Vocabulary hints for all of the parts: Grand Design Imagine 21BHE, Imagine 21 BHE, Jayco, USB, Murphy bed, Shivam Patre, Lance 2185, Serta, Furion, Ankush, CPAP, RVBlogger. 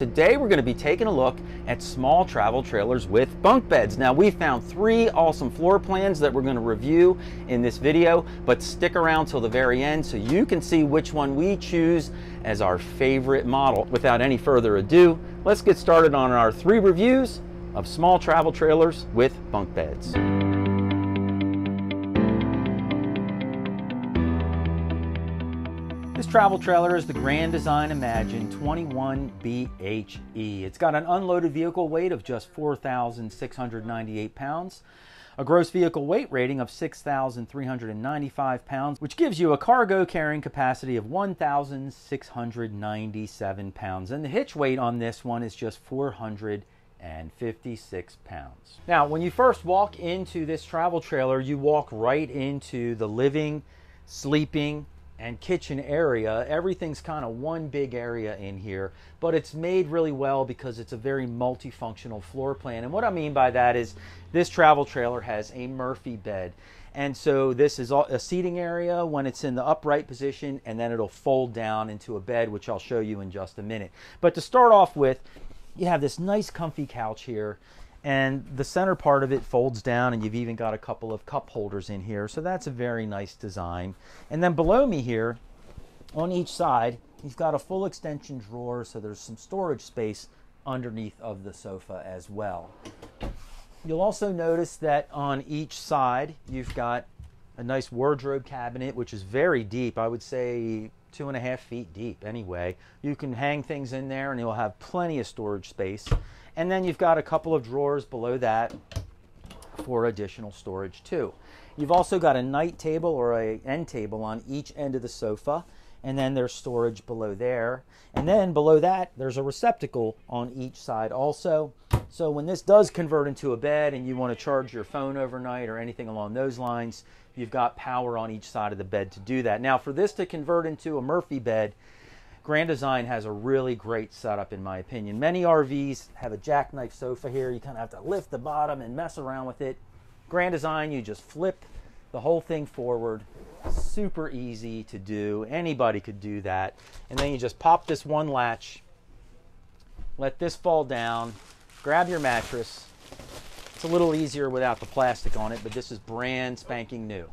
Today we're going to be taking a look at small travel trailers with bunk beds. Now we found three awesome floor plans that we're going to review in this video, but stick around till the very end so you can see which one we choose as our favorite model. Without any further ado, let's get started on our three reviews of small travel trailers with bunk beds. This travel trailer is the Grand Design Imagine 21 BHE. It's got an unloaded vehicle weight of just 4,698 pounds, a gross vehicle weight rating of 6,395 pounds, which gives you a cargo carrying capacity of 1,697 pounds. And the hitch weight on this one is just 456 pounds. Now, when you first walk into this travel trailer, you walk right into the living, sleeping, and kitchen area. Everything's kind of one big area in here, but it's made really well because it's a very multifunctional floor plan. And what I mean by that is this travel trailer has a Murphy bed. And so this is a seating area when it's in the upright position, and then it'll fold down into a bed, which I'll show you in just a minute. But to start off with, you have this nice comfy couch here, and the center part of it folds down, and you've even got a couple of cup holders in here. So that's a very nice design. And then below me here on each side, you've got a full extension drawer. So there's some storage space underneath of the sofa as well. You'll also notice that on each side, you've got a nice wardrobe cabinet, which is very deep. I would say 2.5 feet deep anyway. You can hang things in there and you'll have plenty of storage space. And then you've got a couple of drawers below that for additional storage too. You've also got a night table or an end table on each end of the sofa, and then there's storage below there. And then below that, there's a receptacle on each side also. So when this does convert into a bed and you want to charge your phone overnight or anything along those lines, you've got power on each side of the bed to do that. Now for this to convert into a Murphy bed, Grand Design has a really great setup in my opinion. Many RVs have a jackknife sofa here. You kind of have to lift the bottom and mess around with it. Grand Design, you just flip the whole thing forward. Super easy to do. Anybody could do that. And then you just pop this one latch, let this fall down, grab your mattress. It's a little easier without the plastic on it, but this is brand spanking new.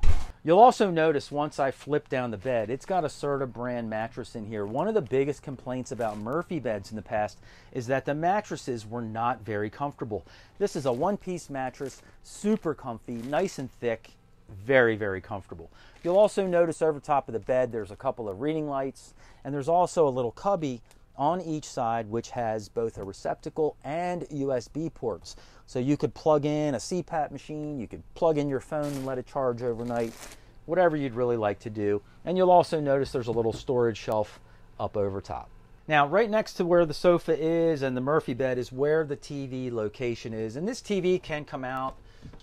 You'll also notice once I flip down the bed, it's got a Serta brand mattress in here. One of the biggest complaints about Murphy beds in the past is that the mattresses were not very comfortable. This is a one-piece mattress, super comfy, nice and thick, very, very comfortable. You'll also notice over top of the bed, there's a couple of reading lights, and there's also a little cubby on each side, which has both a receptacle and USB ports. So you could plug in a CPAP machine, you could plug in your phone and let it charge overnight, whatever you'd really like to do. And you'll also notice there's a little storage shelf up over top. Now, right next to where the sofa is and the Murphy bed is where the TV location is. And this TV can come out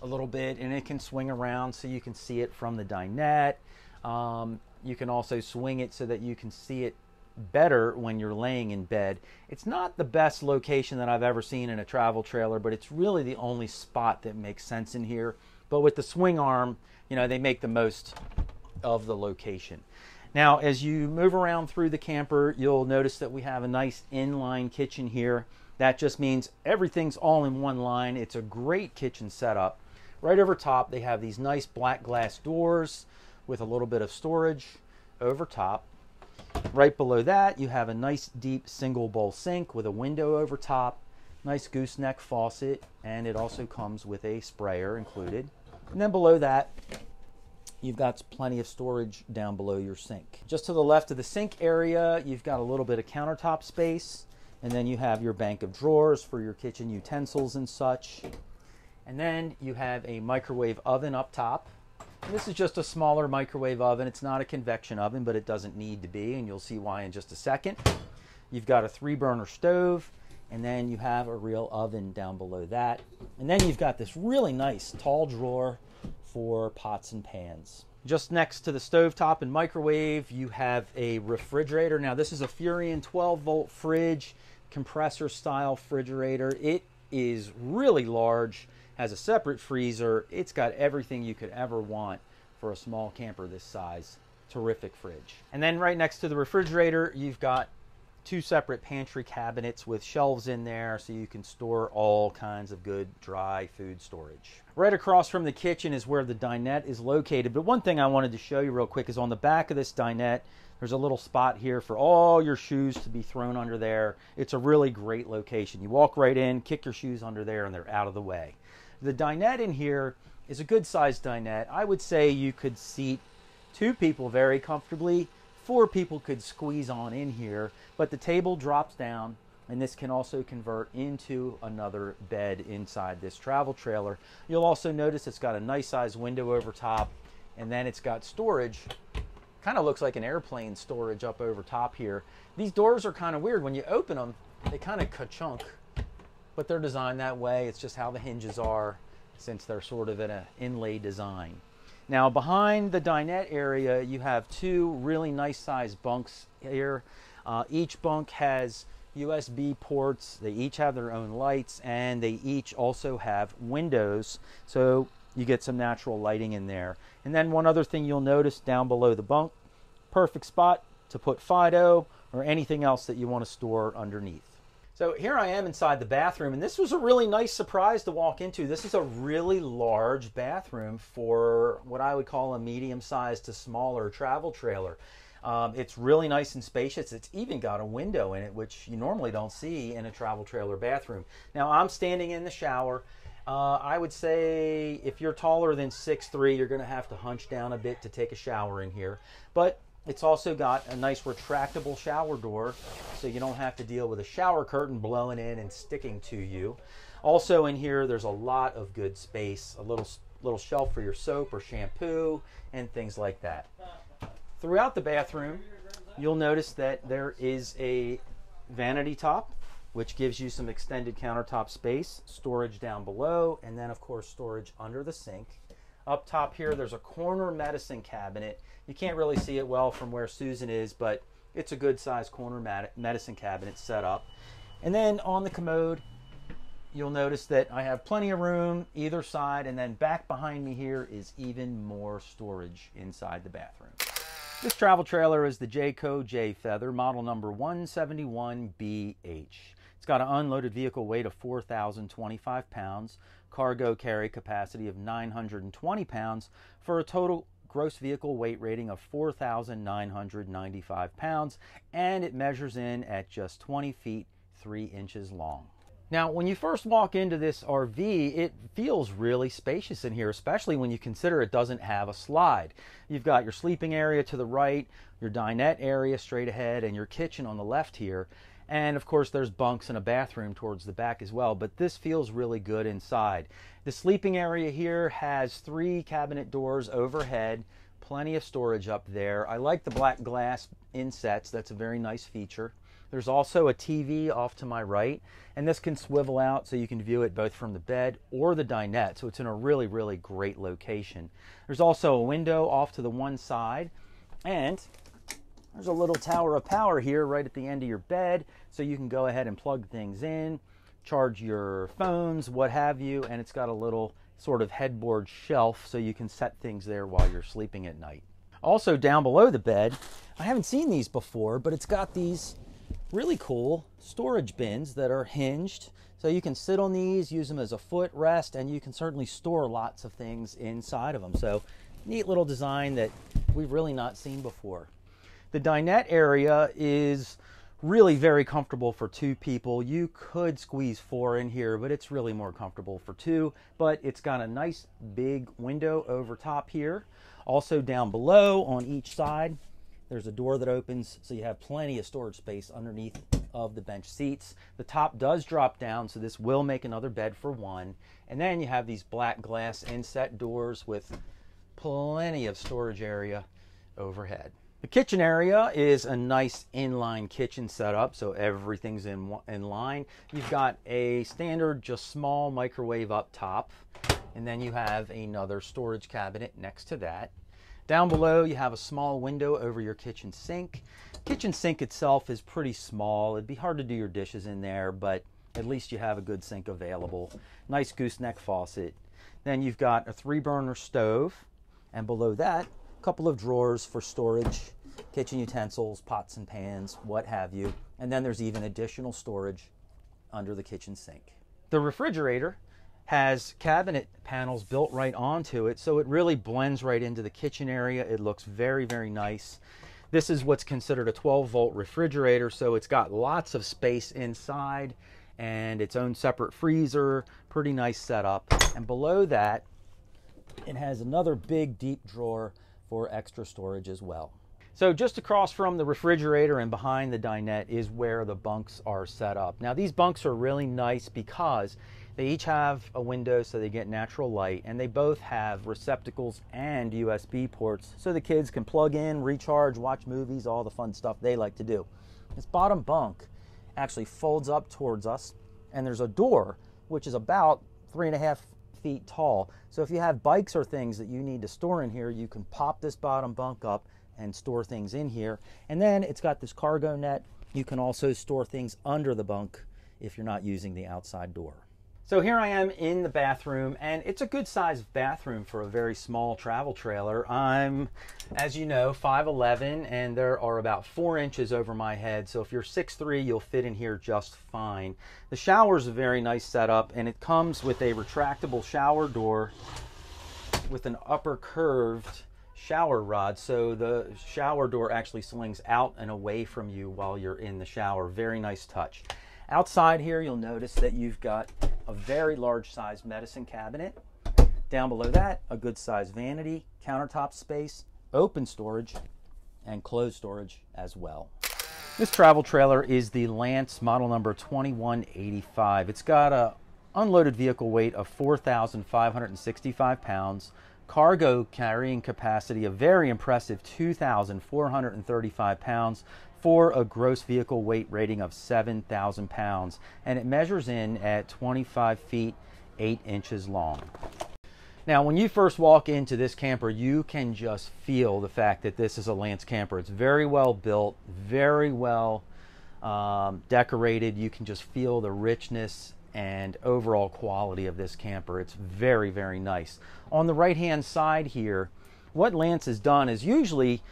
a little bit and it can swing around so you can see it from the dinette. You can also swing it so that you can see it better when you're laying in bed. It's not the best location that I've ever seen in a travel trailer, but it's really the only spot that makes sense in here. But with the swing arm, you know, they make the most of the location. Now, as you move around through the camper, you'll notice that we have a nice inline kitchen here. That just means everything's all in one line. It's a great kitchen setup. Right over top, they have these nice black glass doors with a little bit of storage over top. Right below that, you have a nice deep single bowl sink with a window over top, nice gooseneck faucet, and it also comes with a sprayer included. And then below that, you've got plenty of storage down below your sink. Just to the left of the sink area, you've got a little bit of countertop space, and then you have your bank of drawers for your kitchen utensils and such. And then you have a microwave oven up top. This is just a smaller microwave oven. It's not a convection oven, but it doesn't need to be, and you'll see why in just a second. You've got a 3-burner stove, and then you have a real oven down below that. And then you've got this really nice tall drawer for pots and pans. Just next to the stovetop and microwave, you have a refrigerator. Now, this is a Furion 12-volt fridge, compressor-style refrigerator. It is really large. Has a separate freezer. It's got everything you could ever want for a small camper this size. Terrific fridge. And then right next to the refrigerator, you've got two separate pantry cabinets with shelves in there so you can store all kinds of good dry food storage. Right across from the kitchen is where the dinette is located, but one thing I wanted to show you real quick is on the back of this dinette, there's a little spot here for all your shoes to be thrown under there. It's a really great location. You walk right in, kick your shoes under there, and they're out of the way. The dinette in here is a good sized dinette. I would say you could seat two people very comfortably. Four people could squeeze on in here, but the table drops down, and this can also convert into another bed inside this travel trailer. You'll also notice it's got a nice size window over top, and then it's got storage. Kind of looks like an airplane storage up over top here. These doors are kind of weird. When you open them, they kind of ka-chunk, but they're designed that way. It's just how the hinges are, since they're sort of in an inlay design. Now, behind the dinette area, you have two really nice sized bunks here. Each bunk has USB ports. They each have their own lights, and they each also have windows, so you get some natural lighting in there. And then one other thing you'll notice down below the bunk, perfect spot to put Fido or anything else that you want to store underneath. So here I am inside the bathroom, and this was a really nice surprise to walk into. This is a really large bathroom for what I would call a medium-sized to smaller travel trailer. It's really nice and spacious. It's even got a window in it, which you normally don't see in a travel trailer bathroom. Now, I'm standing in the shower. I would say if you're taller than 6'3", you're going to have to hunch down a bit to take a shower in here. But it's also got a nice retractable shower door, so you don't have to deal with a shower curtain blowing in and sticking to you. Also in here, there's a lot of good space, a little shelf for your soap or shampoo and things like that. Throughout the bathroom, you'll notice that there is a vanity top, which gives you some extended countertop space, storage down below, and then of course storage under the sink. Up top here, there's a corner medicine cabinet. You can't really see it well from where Susan is, but it's a good sized corner medicine cabinet set up. And then on the commode, you'll notice that I have plenty of room either side, and then back behind me here is even more storage inside the bathroom. This travel trailer is the Jayco Jay Feather, model number 171 BH. It's got an unloaded vehicle weight of 4,025 pounds, cargo carry capacity of 920 pounds, for a total gross vehicle weight rating of 4,995 pounds, and it measures in at just 20 feet, 3 inches long. Now, when you first walk into this RV, it feels really spacious in here, especially when you consider it doesn't have a slide. You've got your sleeping area to the right, your dinette area straight ahead, and your kitchen on the left here. And of course, there's bunks and a bathroom towards the back as well, but this feels really good inside. The sleeping area here has 3 cabinet doors overhead, plenty of storage up there. I like the black glass insets. That's a very nice feature. There's also a TV off to my right, and this can swivel out so you can view it both from the bed or the dinette, so it's in a really, really great location. There's also a window off to the one side, and there's a little tower of power here right at the end of your bed, so you can go ahead and plug things in, charge your phones, what have you, and it's got a little sort of headboard shelf so you can set things there while you're sleeping at night. Also down below the bed, I haven't seen these before, but it's got these really cool storage bins that are hinged, so you can sit on these, use them as a foot rest, and you can certainly store lots of things inside of them. So neat little design that we've really not seen before. The dinette area is really very comfortable for 2 people. You could squeeze 4 in here, but it's really more comfortable for 2. But it's got a nice big window over top here. Also down below on each side, there's a door that opens, so you have plenty of storage space underneath of the bench seats. The top does drop down, so this will make another bed for 1. And then you have these black glass inset doors with plenty of storage area overhead. The kitchen area is a nice inline kitchen setup, so everything's in line. You've got a standard, just small microwave up top, and then you have another storage cabinet next to that. Down below, you have a small window over your kitchen sink. Kitchen sink itself is pretty small. It'd be hard to do your dishes in there, but at least you have a good sink available. Nice gooseneck faucet. Then you've got a 3-burner stove, and below that, couple of drawers for storage kitchen utensils, pots and pans, what have you. And then there's even additional storage under the kitchen sink. The refrigerator has cabinet panels built right onto it, so it really blends right into the kitchen area. It looks very, very nice. This is what's considered a 12-volt refrigerator, so it's got lots of space inside and its own separate freezer. Pretty nice setup. And below that, it has another big, deep drawer for extra storage as well. So just across from the refrigerator and behind the dinette is where the bunks are set up. Now these bunks are really nice because they each have a window so they get natural light, and they both have receptacles and USB ports so the kids can plug in, recharge, watch movies, all the fun stuff they like to do. This bottom bunk actually folds up towards us, and there's a door which is about 3.5 feet tall. So if you have bikes or things that you need to store in here, you can pop this bottom bunk up and store things in here. And then it's got this cargo net. You can also store things under the bunk if you're not using the outside door. So here I am in the bathroom, and it's a good sized bathroom for a very small travel trailer. I'm, as you know, 5'11", and there are about 4 inches over my head. So if you're 6'3", you'll fit in here just fine. The shower's a very nice setup, and it comes with a retractable shower door with an upper curved shower rod, so the shower door actually slings out and away from you while you're in the shower. Very nice touch. Outside here, you'll notice that you've got a very large size medicine cabinet. Down below that, a good size vanity, countertop space, open storage, and closed storage as well. This travel trailer is the Lance model number 2185. It's got a unloaded vehicle weight of 4,565 pounds, cargo carrying capacity of very impressive 2,435 pounds, for a gross vehicle weight rating of 7,000 pounds, and it measures in at 25 feet 8 inches long. Now when you first walk into this camper, you can just feel the fact that this is a Lance camper. It's very well built, very well decorated. You can just feel the richness and overall quality of this camper. It's very, very nice. On the right hand side here, what Lance has done is usually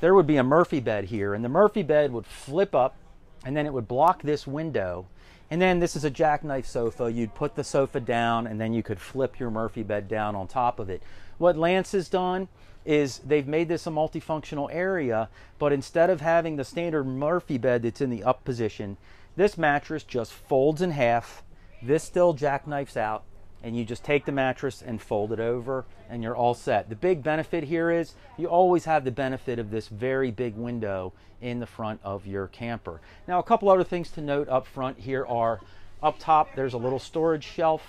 there would be a Murphy bed here, and the Murphy bed would flip up and then it would block this window, and then this is a jackknife sofa. You'd put the sofa down and then you could flip your Murphy bed down on top of it. What Lance has done is they've made this a multifunctional area, but instead of having the standard Murphy bed that's in the up position, this mattress just folds in half. This still jackknifes out, and you just take the mattress and fold it over, and you're all set. The big benefit here is you always have the benefit of this very big window in the front of your camper. Now a couple other things to note up front here are, up top there's a little storage shelf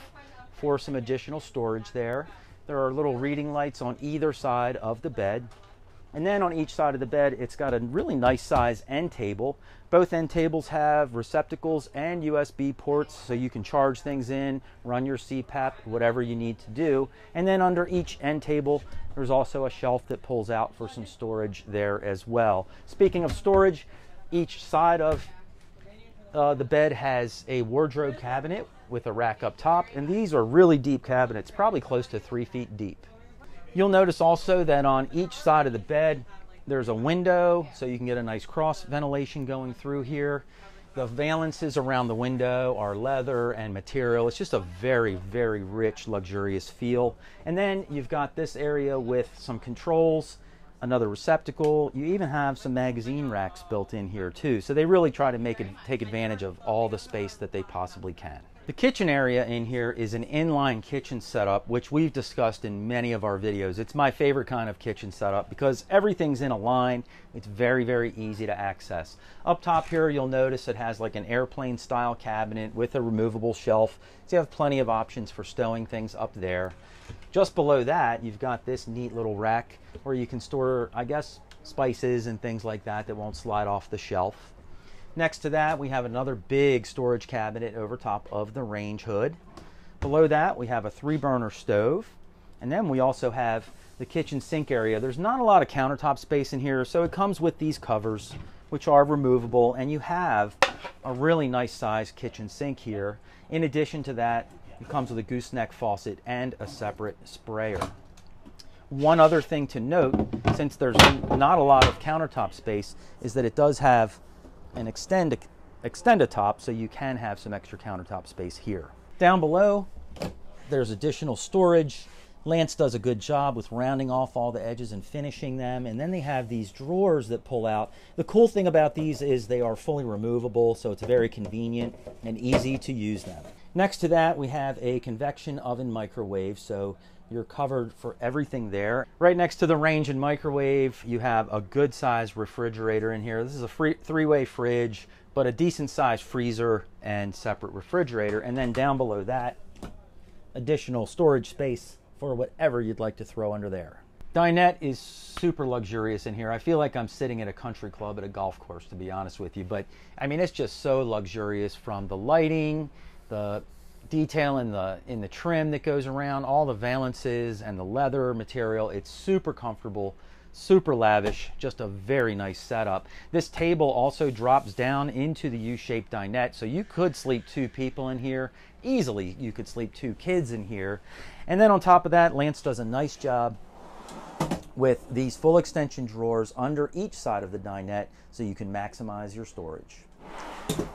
for some additional storage there. There are little reading lights on either side of the bed. And then on each side of the bed, it's got a really nice size end table. Both end tables have receptacles and USB ports, so you can charge things in, run your CPAP, whatever you need to do. And then under each end table, there's also a shelf that pulls out for some storage there as well. Speaking of storage, each side of the bed has a wardrobe cabinet with a rack up top, and these are really deep cabinets, probably close to 3 feet deep. You'll notice also that on each side of the bed, there's a window, so you can get a nice cross ventilation going through here. The valances around the window are leather and material. It's just a very, very rich, luxurious feel. And then you've got this area with some controls, another receptacle. You even have some magazine racks built in here too. So they really try to take advantage of all the space that they possibly can. The kitchen area in here is an inline kitchen setup, which we've discussed in many of our videos. It's my favorite kind of kitchen setup because everything's in a line. It's very, very easy to access. Up top here, you'll notice it has like an airplane style cabinet with a removable shelf. So you have plenty of options for stowing things up there. Just below that, you've got this neat little rack where you can store, I guess, spices and things like that that won't slide off the shelf. Next to that, we have another big storage cabinet over top of the range hood. Below that, we have a 3-burner stove. And then we also have the kitchen sink area. There's not a lot of countertop space in here, so it comes with these covers, which are removable, and you have a really nice sized kitchen sink here. In addition to that, it comes with a gooseneck faucet and a separate sprayer. One other thing to note, since there's not a lot of countertop space, is that it does have an extend-a-top, so you can have some extra countertop space here. Down below, there's additional storage. Lance does a good job with rounding off all the edges and finishing them. And then they have these drawers that pull out. The cool thing about these is they are fully removable, so it's very convenient and easy to use them. Next to that, we have a convection oven microwave, so you're covered for everything there. Right next to the range and microwave, you have a good size refrigerator in here. This is a three-way fridge, but a decent size freezer and separate refrigerator. And then down below that, additional storage space for whatever you'd like to throw under there. Dinette is super luxurious in here. I feel like I'm sitting at a country club at a golf course, to be honest with you, but I mean, it's just so luxurious, from the lighting, the detail in the trim that goes around, all the valances and the leather material. It's super comfortable, super lavish, just a very nice setup. This table also drops down into the U-shaped dinette, so you could sleep two people in here. Easily, you could sleep two kids in here. And then on top of that, Lance does a nice job with these full extension drawers under each side of the dinette, so you can maximize your storage.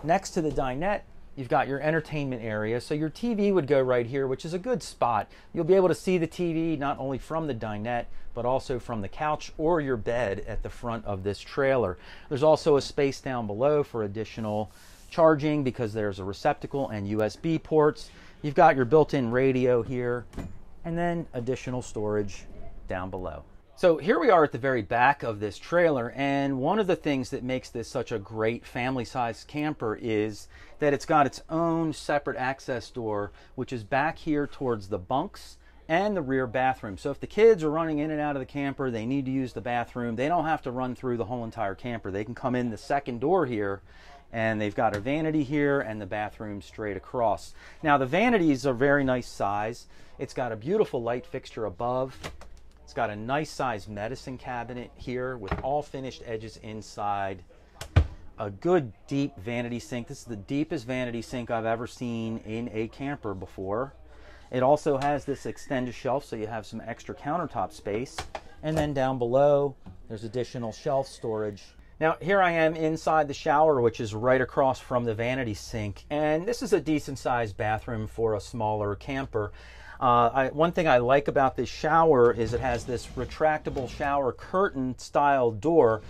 Next to the dinette, you've got your entertainment area. So your TV would go right here, which is a good spot. You'll be able to see the TV not only from the dinette, but also from the couch or your bed at the front of this trailer. There's also a space down below for additional charging, because there's a receptacle and USB ports. You've got your built-in radio here, and then additional storage down below. So here we are at the very back of this trailer, and one of the things that makes this such a great family-sized camper is that it's got its own separate access door, which is back here towards the bunks and the rear bathroom. So if the kids are running in and out of the camper, they need to use the bathroom, they don't have to run through the whole entire camper. They can come in the second door here, and they've got a vanity here and the bathroom straight across. Now the vanity is a very nice size. It's got a beautiful light fixture above. It's got a nice size medicine cabinet here with all finished edges inside. A good deep vanity sink. This is the deepest vanity sink I've ever seen in a camper before. It also has this extended shelf, so you have some extra countertop space. And then down below, there's additional shelf storage. Now here I am inside the shower, which is right across from the vanity sink. And this is a decent sized bathroom for a smaller camper. One thing I like about this shower is it has this retractable shower curtain style door.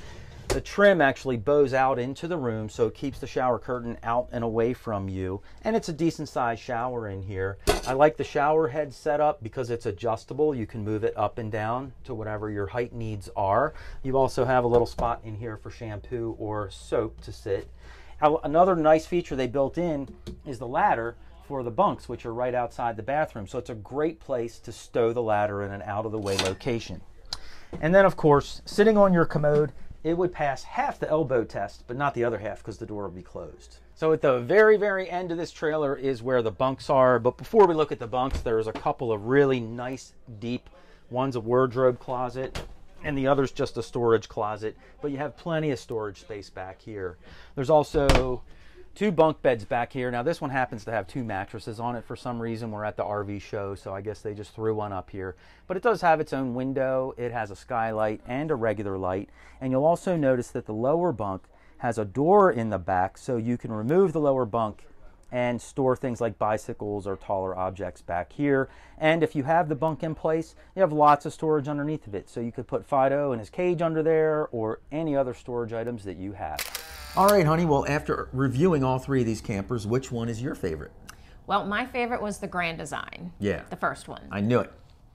The trim actually bows out into the room, so it keeps the shower curtain out and away from you. And it's a decent sized shower in here. I like the shower head setup because it's adjustable. You can move it up and down to whatever your height needs are. You also have a little spot in here for shampoo or soap to sit. Another nice feature they built in is the ladder for the bunks, which are right outside the bathroom. So it's a great place to stow the ladder in an out-of-the-way location. And then, of course, sitting on your commode, it would pass half the elbow test, but not the other half, because the door would be closed. So at the very, very end of this trailer is where the bunks are. But before we look at the bunks, there's a couple of really nice, deep ones. A wardrobe closet, and the other's just a storage closet. But you have plenty of storage space back here. There's also two bunk beds back here. Now this one happens to have two mattresses on it for some reason. We're at the RV show, so I guess they just threw one up here. But it does have its own window. It has a skylight and a regular light. And you'll also notice that the lower bunk has a door in the back, so you can remove the lower bunk and store things like bicycles or taller objects back here. And if you have the bunk in place, you have lots of storage underneath of it. So you could put Fido in his cage under there, or any other storage items that you have. All right, honey, well, after reviewing all three of these campers, which one is your favorite? Well, my favorite was the Grand Design. Yeah. The first one. I knew it.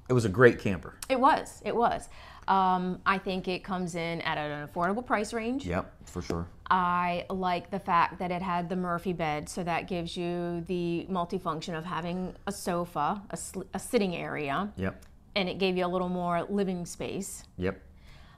It was a great camper. It was. It was. I think it comes in at an affordable price range. Yep, for sure. I like the fact that it had the Murphy bed, so that gives you the multifunction of having a sofa, a sitting area. Yep. And it gave you a little more living space. Yep.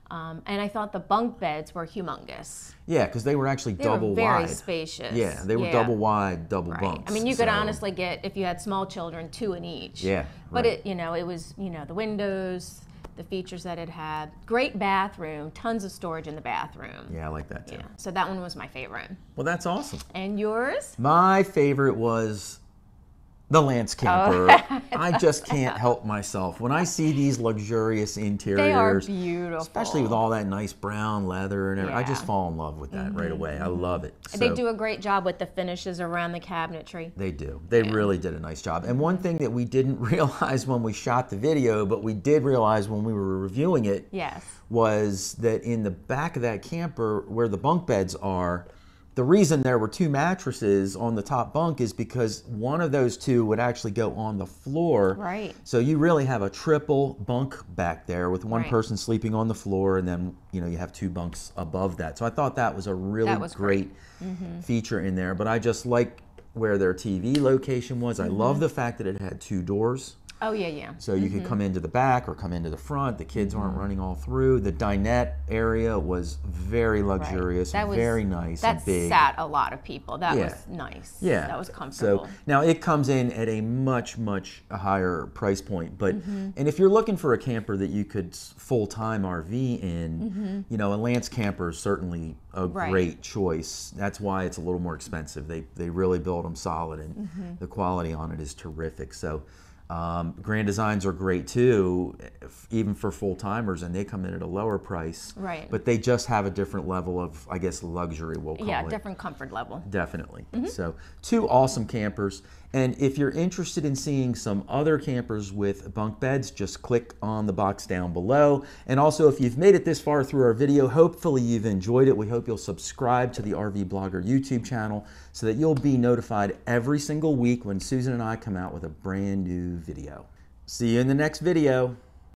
And I thought the bunk beds were humongous. Yeah, because they were actually double wide. They were very spacious. Yeah, they were double wide, double bunks. I mean, you could honestly get, if you had small children, two in each. Yeah, but it, you know, it was, you know, the windows, the features that it had. Great bathroom, tons of storage in the bathroom. Yeah, I like that too. Yeah. So that one was my favorite. Well, that's awesome. And yours? My favorite was the Lance camper. Oh. I just can't help myself. When I see these luxurious interiors, they are beautiful. Especially with all that nice brown leather and everything, I just fall in love with that right away. I love it. So, they do a great job with the finishes around the cabinetry. They do. They really did a nice job. And one thing that we didn't realize when we shot the video, but we did realize when we were reviewing it, was that in the back of that camper where the bunk beds are, the reason there were two mattresses on the top bunk is because one of those two would actually go on the floor. Right. So you really have a triple bunk back there with one person sleeping on the floor, and then you have two bunks above that. So I thought that was a really great feature in there. But I just like where their TV location was. I love the fact that it had two doors. Oh, yeah, yeah. So you could come into the back or come into the front. The kids aren't running all through. The dinette area was very luxurious, very nice and big. That sat a lot of people. That was nice. Yeah. That was comfortable. So, now, it comes in at a much, much higher price point. But and if you're looking for a camper that you could full-time RV in, a Lance camper is certainly a great choice. That's why it's a little more expensive. They really build them solid, and the quality on it is terrific. So, Grand Designs are great too, even for full-timers, and they come in at a lower price. Right. But they just have a different level of, I guess, luxury, we'll call it. Yeah, different comfort level. Definitely. So, two awesome campers. And if you're interested in seeing some other campers with bunk beds, just click on the box down below. And also, if you've made it this far through our video, hopefully you've enjoyed it. We hope you'll subscribe to the RV Blogger YouTube channel so that you'll be notified every single week when Susan and I come out with a brand new video. See you in the next video.